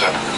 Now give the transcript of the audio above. Delta.